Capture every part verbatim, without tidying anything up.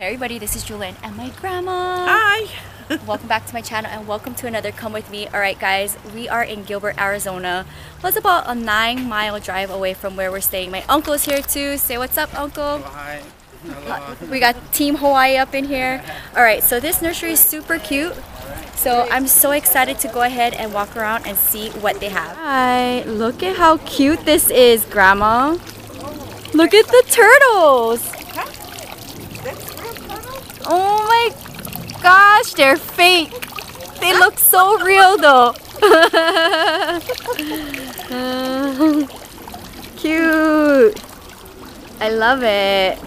Hey everybody, this is Julian and my grandma. Hi. Welcome back to my channel and welcome to another Come With Me. All right guys, we are in Gilbert, Arizona. Well, it's about a nine mile drive away from where we're staying. My uncle is here too. Say what's up, uncle. Hi. Hello. We got Team Hawaii up in here. All right, so this nursery is super cute. So I'm so excited to go ahead and walk around and see what they have. Hi, look at how cute this is, grandma. Look at the turtles. Oh my gosh, they're fake. They look so real though. uh, cute. I love it.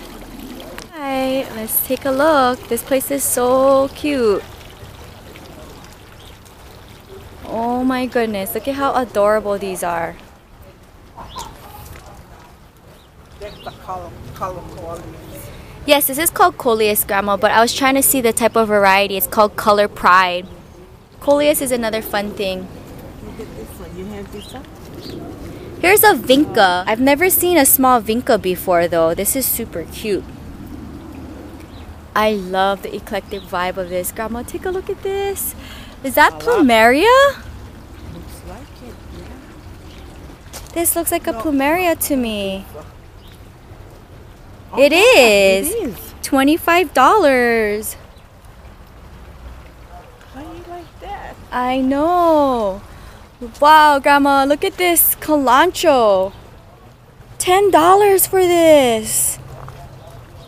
Alright, let's take a look. This place is so cute. Oh my goodness, look at how adorable these are. That's the color, color Coleus. Yes, this is called Coleus, grandma, but I was trying to see the type of variety. It's called Color Pride. Coleus is another fun thing. Look at this one. You have this up? Here's a vinca. I've never seen a small vinca before though. This is super cute. I love the eclectic vibe of this. Grandma, take a look at this. Is that plumeria? Looks like it, yeah. This looks like a plumeria to me. It is. It is twenty-five dollars. How do you like that? I know. Wow, grandma, look at this Kalanchoe. ten dollars for this.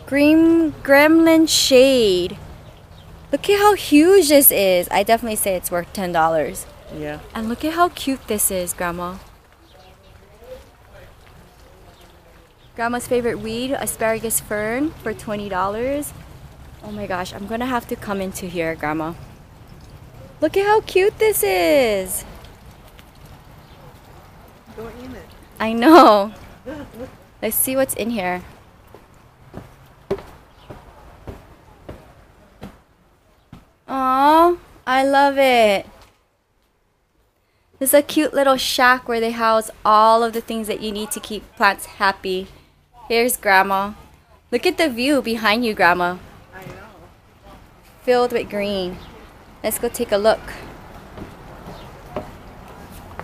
Green Gremlin shade. Look at how huge this is. I definitely say it's worth ten dollars. Yeah. And look at how cute this is, grandma. Grandma's favorite weed, asparagus fern, for twenty dollars. Oh my gosh, I'm gonna have to come into here, grandma. Look at how cute this is. Go in it. I know. Let's see what's in here. Aww, I love it. This is a cute little shack where they house all of the things that you need to keep plants happy. Here's grandma. Look at the view behind you, grandma. I know. Filled with green. Let's go take a look.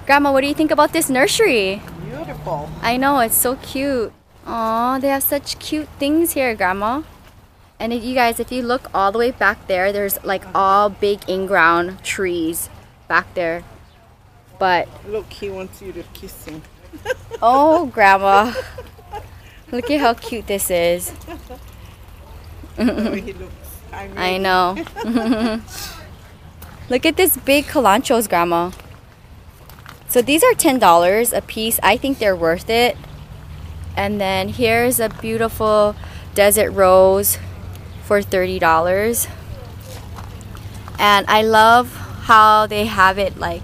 Grandma, what do you think about this nursery? Beautiful. I know, it's so cute. Aw, they have such cute things here, grandma. And if you guys, if you look all the way back there, there's like all big in-ground trees back there. But look, he wants you to kiss him. Oh, grandma. Look at how cute this is. He looks, I, mean. I know. Look at this big Kalanchoes, grandma. So these are ten dollars a piece. I think they're worth it. And then here's a beautiful desert rose for thirty dollars. And I love how they have it like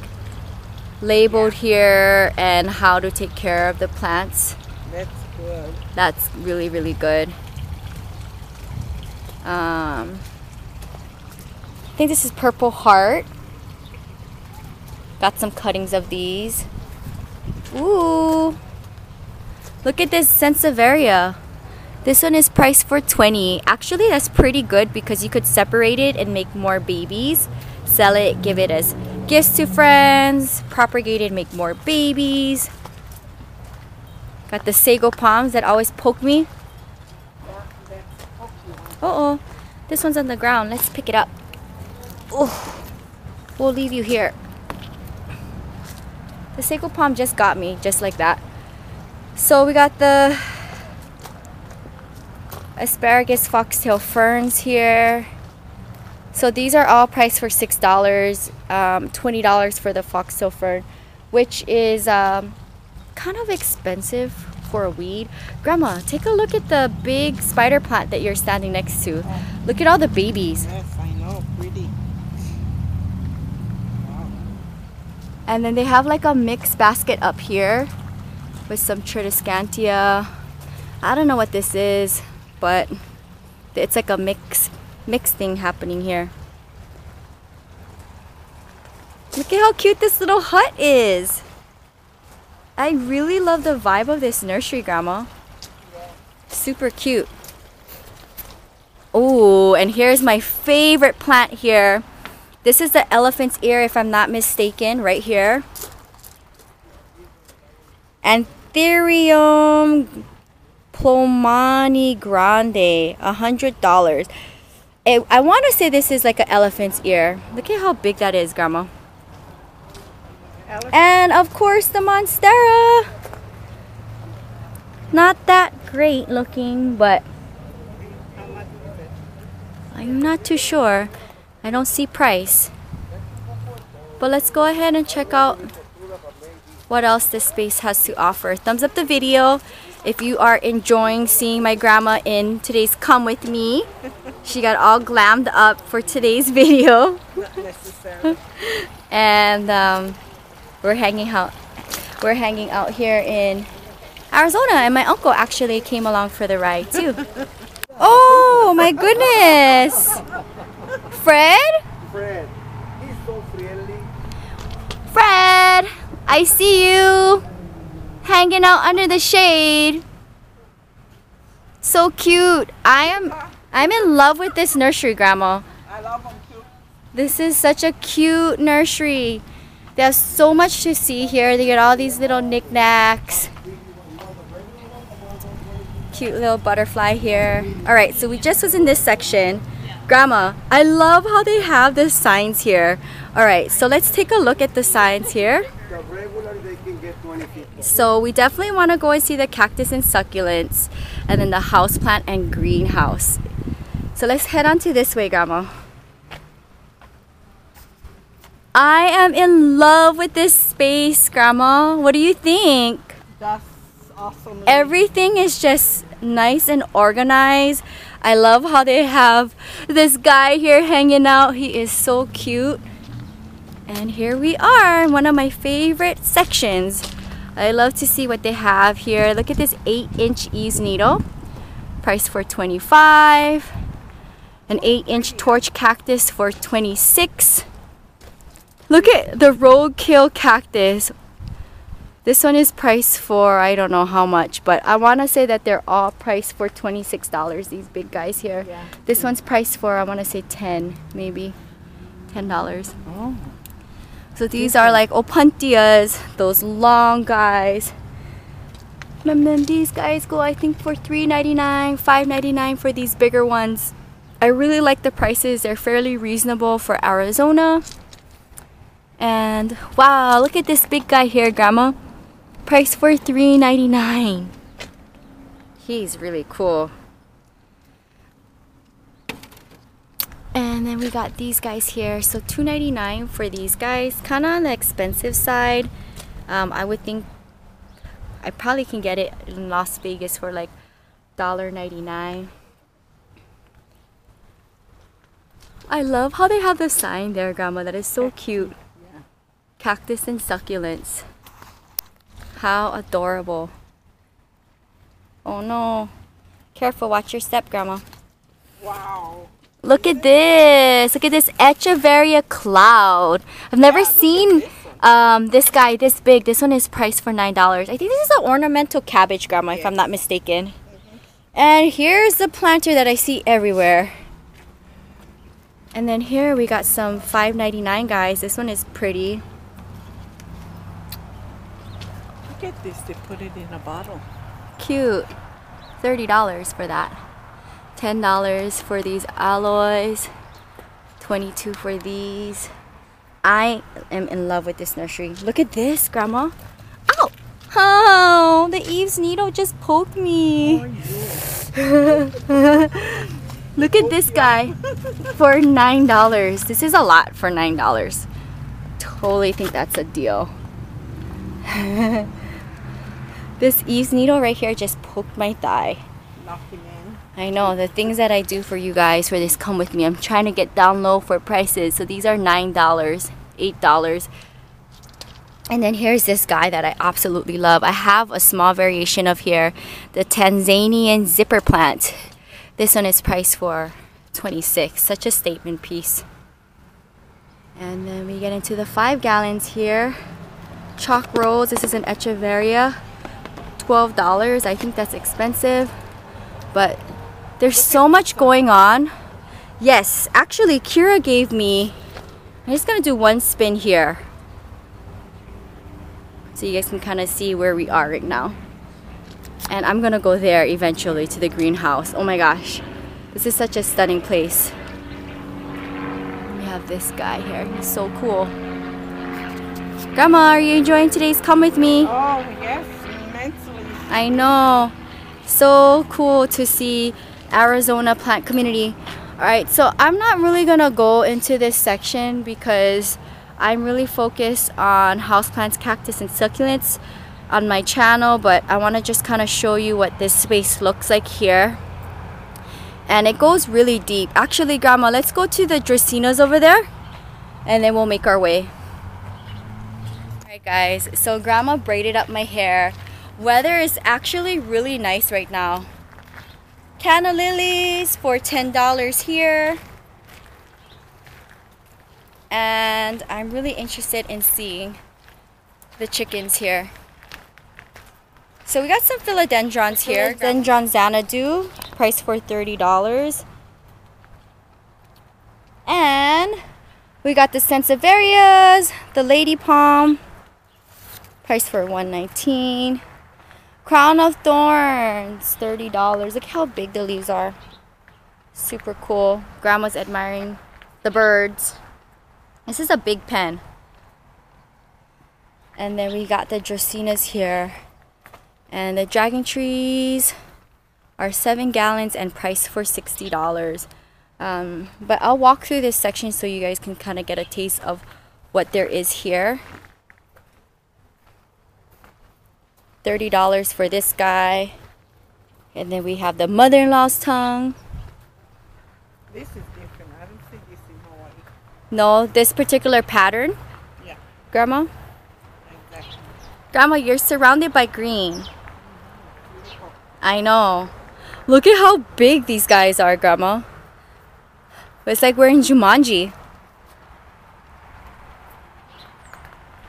labeled yeah. here and how to take care of the plants. That's good. That's really, really good. Um, I think this is Purple Heart. Got some cuttings of these. Ooh! Look at this sansevieria. This one is priced for twenty dollars. Actually, that's pretty good because you could separate it and make more babies. Sell it, give it as gifts to friends, propagate it, make more babies. Got the sago palms that always poke me. Uh-oh, this one's on the ground. Let's pick it up. Oh, we'll leave you here. The sago palm just got me, just like that. So we got the asparagus foxtail ferns here. So these are all priced for six dollars, um, twenty dollars for the foxtail fern, which is um, kind of expensive for a weed. Grandma, take a look at the big spider plant that you're standing next to. Oh. Look at all the babies. Yes, I know, pretty. Wow. And then they have like a mixed basket up here with some Tradescantia. I don't know what this is, but it's like a mix. Mixed thing happening here. Look at how cute this little hut is. I really love the vibe of this nursery, grandma. Super cute. Oh, and here's my favorite plant here. This is the elephant's ear, if I'm not mistaken, right here. Anthurium plowmanii grande, one hundred dollars. It, I want to say this is like an elephant's ear. Look at how big that is, Grandma. Elephant. And of course the Monstera. Not that great looking, but I'm not too sure. I don't see price. But let's go ahead and check out what else this space has to offer. Thumbs up the video if you are enjoying seeing my grandma in today's Come With Me. She got all glammed up for today's video. Not necessarily. And um, we're hanging out. We're hanging out here in Arizona, and my uncle actually came along for the ride too. Oh my goodness! Fred? Fred, he's so friendly. Fred, I see you hanging out under the shade. So cute. I am I'm in love with this nursery, Grandma. I love them too. This is such a cute nursery. There's so much to see here. They get all these little knickknacks. Cute little butterfly here. Alright, so we just was in this section. Grandma, I love how they have the signs here. Alright, so let's take a look at the signs here. So we definitely want to go and see the cactus and succulents, and then the houseplant and greenhouse. So let's head on to this way, Grandma. I am in love with this space, Grandma. What do you think? That's awesome. Everything is just nice and organized. I love how they have this guy here hanging out. He is so cute. And here we are in one of my favorite sections. I love to see what they have here. Look at this eight inch eaves needle. Price for twenty-five dollars. An eight inch torch cactus for twenty-six dollars. Look at the roadkill cactus. This one is priced for, I don't know how much, but I want to say that they're all priced for twenty-six dollars, these big guys here. Yeah. This one's priced for, I want to say ten dollars, maybe ten dollars. Oh. So these are like Opuntias, those long guys. And then these guys go, I think, for three ninety-nine, five ninety-nine for these bigger ones. I really like the prices. They're fairly reasonable for Arizona. And wow, look at this big guy here, Grandma. Price for three ninety-nine. He's really cool. And then we got these guys here, so two ninety-nine for these guys, kind of on the expensive side. Um, I would think I probably can get it in Las Vegas for like one ninety-nine. I love how they have the sign there, Grandma. That is so cute. Yeah. Cactus and succulents. How adorable. Oh no! Careful, watch your step, Grandma. Wow. Look at this! Look at this Echeveria cloud. I've never yeah, seen this, um, this guy this big. This one is priced for nine dollars. I think this is an ornamental cabbage, Grandma, yes, if I'm not mistaken. Mm-hmm. And here's the planter that I see everywhere. And then here we got some five ninety nine guys. This one is pretty. Look at this. They put it in a bottle. Cute. Thirty dollars for that. ten dollars for these alloys, twenty-two dollars for these. I am in love with this nursery. Look at this, Grandma. Ow! Oh, the eaves needle just poked me. Oh, yeah. Look at this guy for nine dollars. This is a lot for nine dollars. Totally think that's a deal. This eaves needle right here just poked my thigh. I know, the things that I do for you guys for this Come With Me. I'm trying to get down low for prices. So these are nine dollars, eight dollars. And then here's this guy that I absolutely love. I have a small variation of here, the Tanzanian zipper plant. This one is priced for twenty-six dollars. Such a statement piece. And then we get into the five gallons here. Chalk rolls. This is an Echeveria. twelve dollars. I think that's expensive. But There's so much going on. Yes, actually Kira gave me, I'm just gonna do one spin here so you guys can kind of see where we are right now. And I'm gonna go there eventually to the greenhouse. Oh my gosh, this is such a stunning place. We have this guy here, he's so cool. Grandma, are you enjoying today's come with me? Oh yes, immensely. I know, so cool to see Arizona plant community. All right, so I'm not really gonna go into this section because I'm really focused on houseplants, cactus, and succulents on my channel, but I want to just kind of show you what this space looks like here. And it goes really deep. Actually, Grandma, let's go to the Dracaenas over there and then we'll make our way. Alright guys, so Grandma braided up my hair. Weather is actually really nice right now. Canna lilies for ten dollars here. And I'm really interested in seeing the chickens here. So we got some philodendrons here. Philodendron Xanadu, priced for thirty dollars. And we got the sansevierias, the Lady Palm, priced for one nineteen. Crown of Thorns, thirty dollars. Look how big the leaves are. Super cool. Grandma's admiring the birds. This is a big pen. And then we got the Dracaenas here. And the dragon trees are seven gallons and priced for sixty dollars. Um, but I'll walk through this section so you guys can kind of get a taste of what there is here. thirty dollars for this guy. And then we have the mother-in-law's tongue. This is different. I don't see this in Hawaii. No, this particular pattern? Yeah. Grandma? Exactly. Grandma, you're surrounded by green. I know. Look at how big these guys are, Grandma. It's like we're in Jumanji.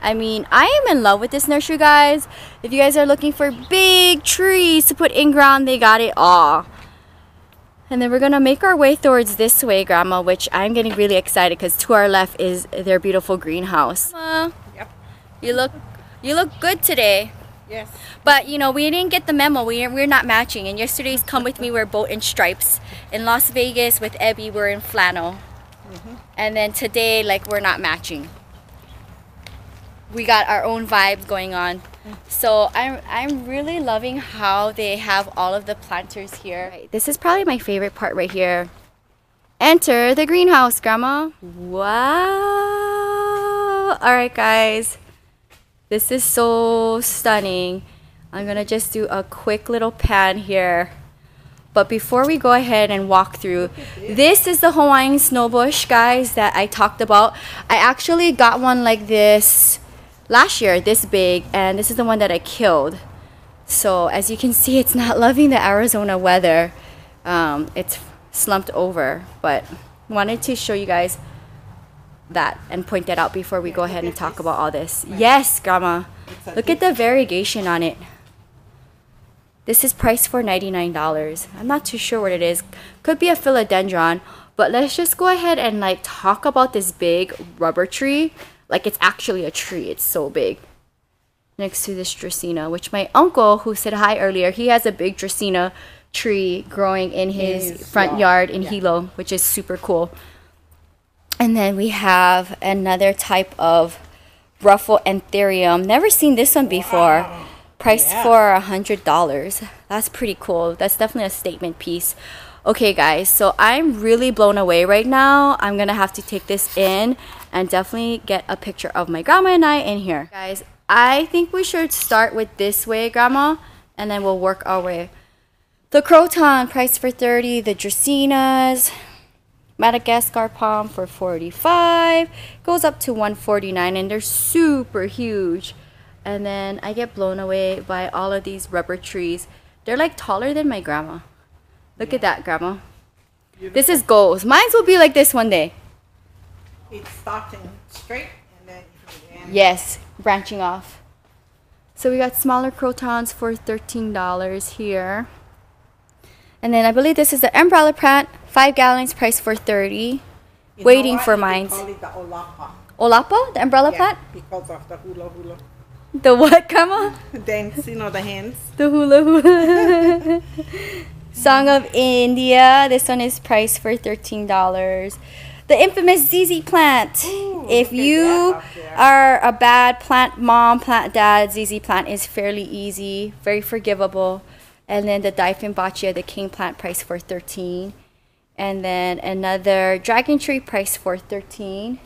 I mean, I am in love with this nursery, guys. If you guys are looking for big trees to put in ground, they got it all. And then we're gonna make our way towards this way, Grandma, which I'm getting really excited because to our left is their beautiful greenhouse. Grandma, yep. You look, you look good today. Yes. But you know, we didn't get the memo. We we're not matching. And yesterday's come with me, we're both in stripes. In Las Vegas with Ebby, we're in flannel. Mm-hmm. And then today, like, we're not matching. We got our own vibes going on. So I'm, I'm really loving how they have all of the planters here. Right, this is probably my favorite part right here. Enter the greenhouse, Grandma. Wow. All right, guys. This is so stunning. I'm gonna just do a quick little pan here. But before we go ahead and walk through, this is the Hawaiian snow bush, guys, that I talked about. I actually got one like this last year, this big, and this is the one that I killed. So as you can see, it's not loving the Arizona weather. Um, it's slumped over, but wanted to show you guys that and point that out before we go ahead and talk about all this. Yes, Grandma, look at the variegation on it. This is priced for ninety-nine dollars. I'm not too sure what it is. Could be a philodendron, but let's just go ahead and like talk about this big rubber tree. Like, it's actually a tree, it's so big. Next to this Dracaena, which my uncle who said hi earlier, he has a big Dracaena tree growing in his, his front lawn. yard in yeah. Hilo, which is super cool. And then we have another type of ruffle anthurium. Never seen this one before. Wow. Priced yeah. for a hundred dollars. That's pretty cool. That's definitely a statement piece. Okay guys, so I'm really blown away right now. I'm gonna have to take this in and definitely get a picture of my grandma and I in here. Guys, I think we should start with this way, Grandma, and then we'll work our way. The croton, priced for thirty dollars, the Dracaenas, Madagascar palm for forty-five dollars, goes up to one forty-nine, and they're super huge. And then I get blown away by all of these rubber trees. They're like taller than my grandma. Look yeah. at that, Grandma. Beautiful. This is goals. Mine will be like this one day. It's starting straight and then end. Yes, branching off. So we got smaller crotons for thirteen dollars here. And then I believe this is the umbrella plant, five gallons, priced for thirty. You Waiting for mine. Call it the olapa. Olapa, the umbrella yeah, plant. Because of the hula hula. The what, Kama? Dance, you know, the hands. The hula hula. Song of India. This one is priced for thirteen dollars. The infamous Z Z plant. Ooh, if you are a bad plant mom, plant dad, Z Z plant is fairly easy, very forgivable. And then the Diphimbochia, the king plant, priced for thirteen dollars. And then another dragon tree, priced for thirteen dollars.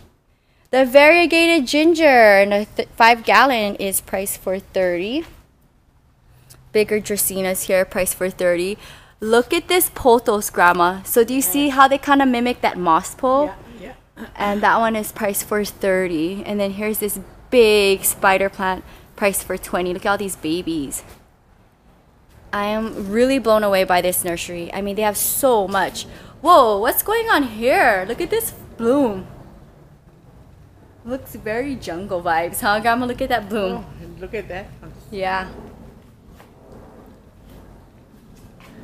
The variegated ginger, and a five gallon, is priced for thirty dollars. Bigger Dracaenas here, priced for thirty dollars. Look at this pothos, Grandma. So do you see how they kind of mimic that moss pole? Yeah, yeah. And that one is priced for thirty dollars. And then here's this big spider plant, priced for twenty dollars. Look at all these babies. I am really blown away by this nursery. I mean, they have so much. Whoa, what's going on here? Look at this bloom. Looks very jungle vibes, huh, Grandma? Look at that bloom. Oh, look at that. Yeah.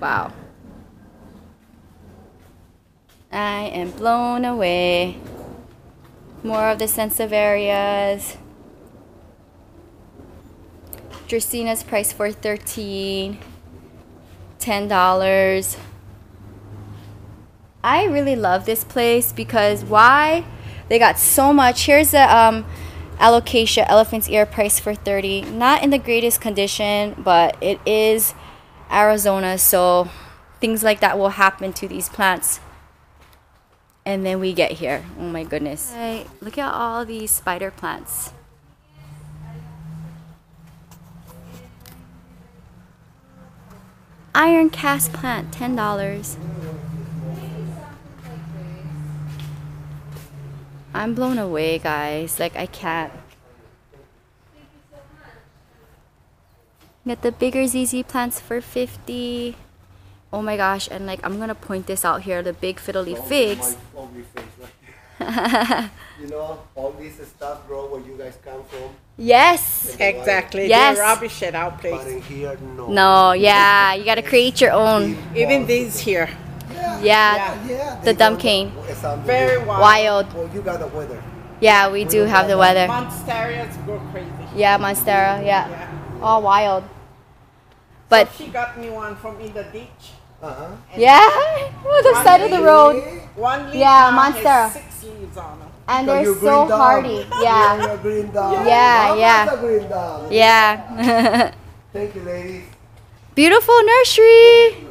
Wow. I am blown away. More of the sansevierias. Dracaena's priced for thirteen dollars. ten dollars. I really love this place because why? They got so much. Here's the um, alocasia, elephant's ear, priced for thirty dollars. Not in the greatest condition, but it is Arizona, so things like that will happen to these plants. And then we get here, oh my goodness, right, look at all these spider plants. Iron cast plant, ten dollars. I'm blown away, guys, like I can't. Get the bigger Z Z plants for fifty dollars. Oh my gosh, and like I'm gonna point this out here, the big fiddle leaf figs. You know, all this stuff grow where you guys come from. Yes, exactly. Yes, they're rubbish at our place. But in here, no. No, yeah, you gotta create your own. Even these here. Yeah, yeah, yeah, the dumb cane. Very wild. wild. Well, you got the weather. Yeah, we, we do have the weather. Monstera's go crazy. Yeah, Monstera. Yeah. yeah. All wild. But so she got me one from in the ditch. Uh-huh. Yeah, oh, the side leaf, of the road. One leaf yeah, Monstera. Six leaves on them. And so they're so hardy. Yeah. Green yeah, yeah. Yeah. Green yeah. yeah. Thank you, ladies. Beautiful nursery.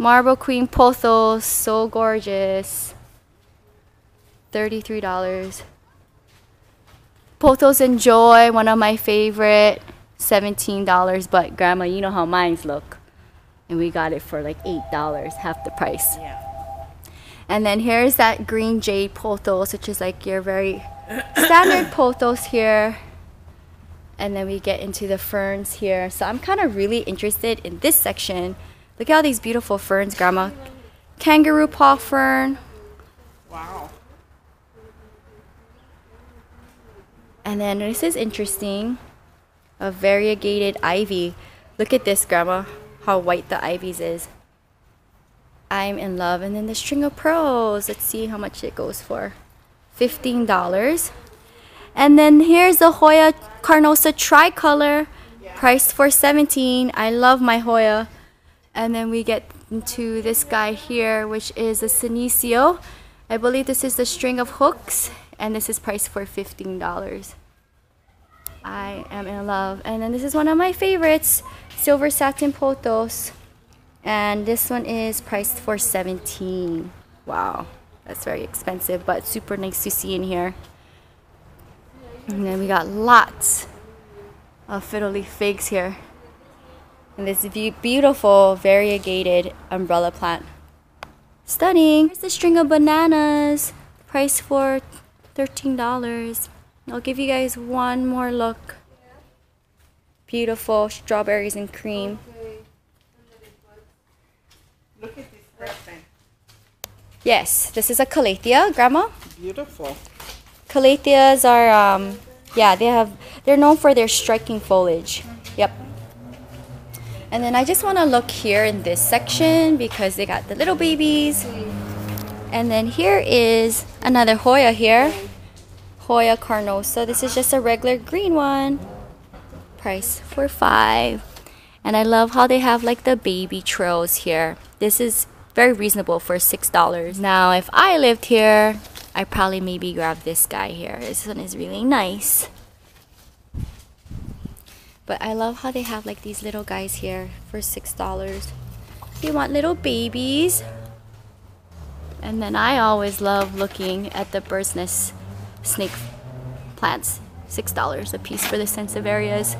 Marble Queen pothos, so gorgeous. thirty-three dollars. Pothos and Joy, one of my favorite. seventeen dollars, but Grandma, you know how mines look. And we got it for like eight dollars, half the price. Yeah. And then here's that green jade pothos, which is like your very standard pothos here. And then we get into the ferns here. So I'm kind of really interested in this section. Look at all these beautiful ferns, Grandma. Kangaroo paw fern. Wow. And then this is interesting. A variegated ivy. Look at this, Grandma, how white the ivies is. I'm in love. And then the string of pearls. Let's see how much it goes for. fifteen dollars. And then here's the Hoya Carnosa tricolor. Yeah. Priced for seventeen dollars. I love my Hoya. And then we get into this guy here, which is a Senecio. I believe this is the string of hooks, and this is priced for fifteen dollars. I am in love. And then this is one of my favorites, silver satin pothos, and this one is priced for seventeen dollars. Wow, that's very expensive, but super nice to see in here. And then we got lots of fiddle leaf figs here. And this be beautiful variegated umbrella plant. Stunning. Here's the string of bananas, priced for thirteen dollars. I'll give you guys one more look. Beautiful strawberries and cream. Look at this red thing. Yes, this is a Calathea, Grandma. Beautiful. Calatheas are, um, yeah, they have, they're known for their striking foliage. Yep. And then I just want to look here in this section because they got the little babies. And then here is another Hoya here. Hoya carnosa. This is just a regular green one. Price for five. And I love how they have like the baby trails here. This is very reasonable for six dollars. Now if I lived here, I probably maybe grab this guy here. This one is really nice. But I love how they have like these little guys here for six dollars. If you want little babies. And then I always love looking at the bird's nest snake plants. six dollars a piece for the sansevierias.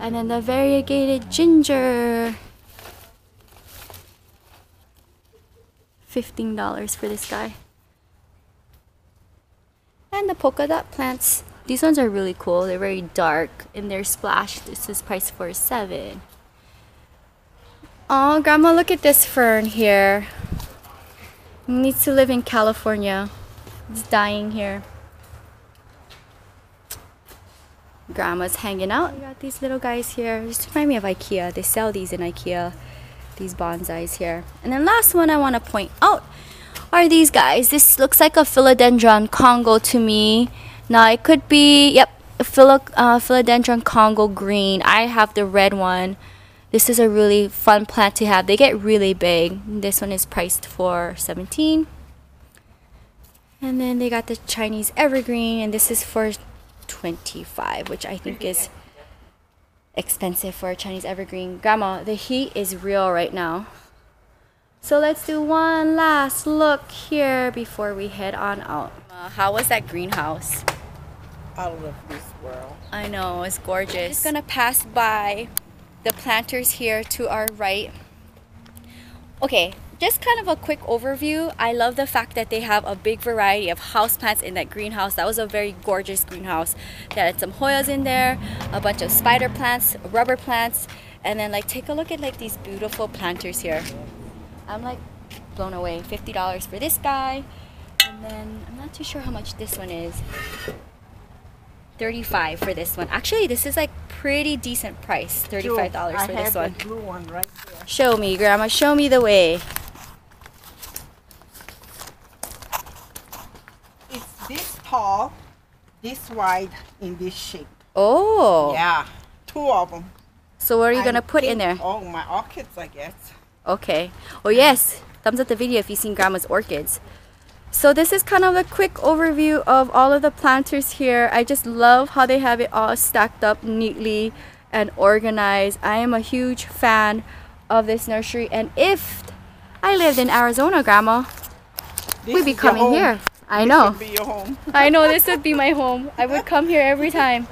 And then the variegated ginger. fifteen dollars for this guy. And the polka dot plants. These ones are really cool. They're very dark and they're splashed. This is priced for seven. Oh, Grandma, look at this fern here. It needs to live in California. It's dying here. Grandma's hanging out. We got these little guys here. Just remind me of IKEA. They sell these in IKEA. These bonsais here. And then last one I want to point out are these guys. This looks like a Philodendron Congo to me. Now it could be, yep, a philo, uh, Philodendron Congo green. I have the red one. This is a really fun plant to have. They get really big. This one is priced for seventeen dollars. And then they got the Chinese evergreen, and this is for twenty-five dollars, which I think is expensive for a Chinese evergreen. Grandma, the heat is real right now. So let's do one last look here before we head on out. Uh, how was that greenhouse? Out of this world. I know, it's gorgeous. I'm just gonna pass by the planters here to our right. Okay, just kind of a quick overview. I love the fact that they have a big variety of houseplants in that greenhouse. That was a very gorgeous greenhouse. They had some Hoyas in there, a bunch of spider plants, rubber plants, and then like take a look at like these beautiful planters here. I'm like blown away. fifty dollars for this guy. And then I'm not too sure how much this one is. thirty-five dollars for this one. Actually, this is like pretty decent price. thirty-five dollars for I this have one. The blue one right there. Show me, Grandma. Show me the way. It's this tall, this wide, in this shape. Oh. Yeah. Two of them. So what are you going to put in there? Oh, my orchids, I guess. Okay. Oh yes, thumbs up the video if you've seen Grandma's orchids. So this is kind of a quick overview of all of the planters here. I just love how they have it all stacked up neatly and organized. I am a huge fan of this nursery, and if I lived in Arizona, Grandma, this we'd be coming here. I this know. Would be your home. I know this would be my home. I would come here every time.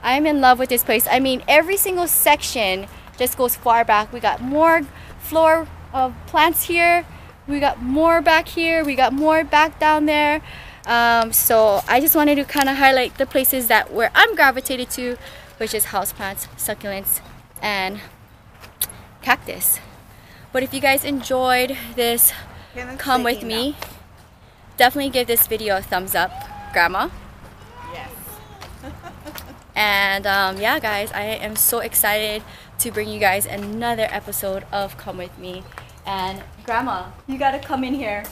I'm in love with this place. I mean, every single section just goes far back. We got more floor of plants here, we got more back here, we got more back down there. Um, so I just wanted to kind of highlight the places that where I'm gravitated to, which is houseplants, succulents, and cactus. But if you guys enjoyed this come with me, up. Definitely give this video a thumbs up, Grandma. Yes. And um, yeah guys, I am so excited to bring you guys another episode of Come With Me. And Grandma, you gotta come in here.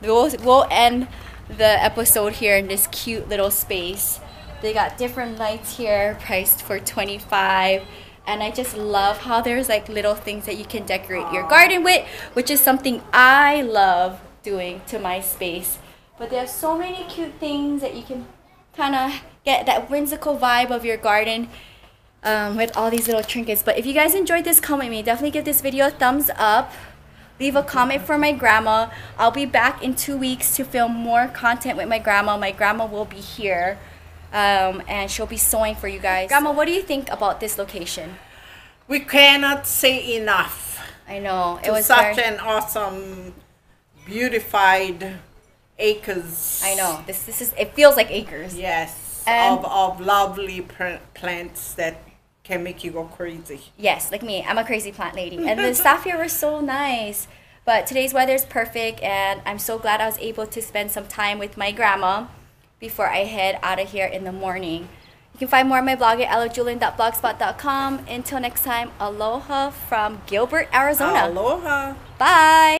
We'll, we'll end the episode here in this cute little space. They got different lights here, priced for twenty-five dollars. And I just love how there's like little things that you can decorate your garden with, which is something I love doing to my space. But there's so many cute things that you can kind of get that whimsical vibe of your garden Um, with all these little trinkets. But if you guys enjoyed this, come with me. Definitely give this video a thumbs up. Leave a comment for my grandma. I'll be back in two weeks to film more content with my grandma. My grandma will be here, um, and she'll be sewing for you guys. Grandma, what do you think about this location? We cannot say enough. I know. It was such very... an awesome, beautified acres. I know. This, this is, it feels like acres. Yes. Of, of lovely plants that can make you go crazy. Yes, like me. I'm a crazy plant lady. And the staff here were so nice. But today's weather is perfect, and I'm so glad I was able to spend some time with my grandma before I head out of here in the morning. You can find more on my blog at alojulian dot blogspot dot com. Until next time, aloha from Gilbert, Arizona. Aloha. Bye.